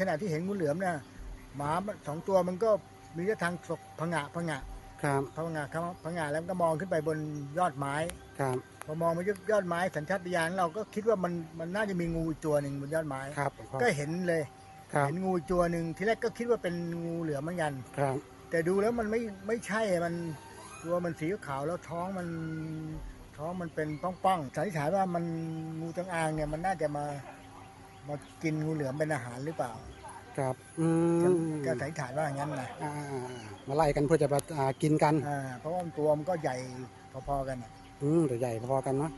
ขณะที่เห็นงูเหลือมเนี่ยหมาสองตัวมันก็มีทิศทางศกผงะผงะครับผงะครับผงะแล้วก็มองขึ้นไปบนยอดไม้ครับพอมองไปยอดไม้สัญชาตญาณเราก็คิดว่ามันน่าจะมีงูตัวหนึ่งบนยอดไม้ครับก็เห็นเลยเห็นงูตัวหนึ่งทีแรกก็คิดว่าเป็นงูเหลือมเหมือนกันครับแต่ดูแล้วมันไม่ใช่มันตัวมันสีขาวแล้วท้องมันเป็นป้องๆสันนิษฐานว่ามันงูจงอางเนี่ยมันน่าจะมากินงูเหลือมเป็นอาหารหรือเปล่าครับก็สันนิษฐานว่าอย่างนั้นนะมาไล่กันเพื่อจะมากินกันเพราะว่าตัวมันก็ใหญ่พอๆกันตัวใหญ่พอๆกันเนาะ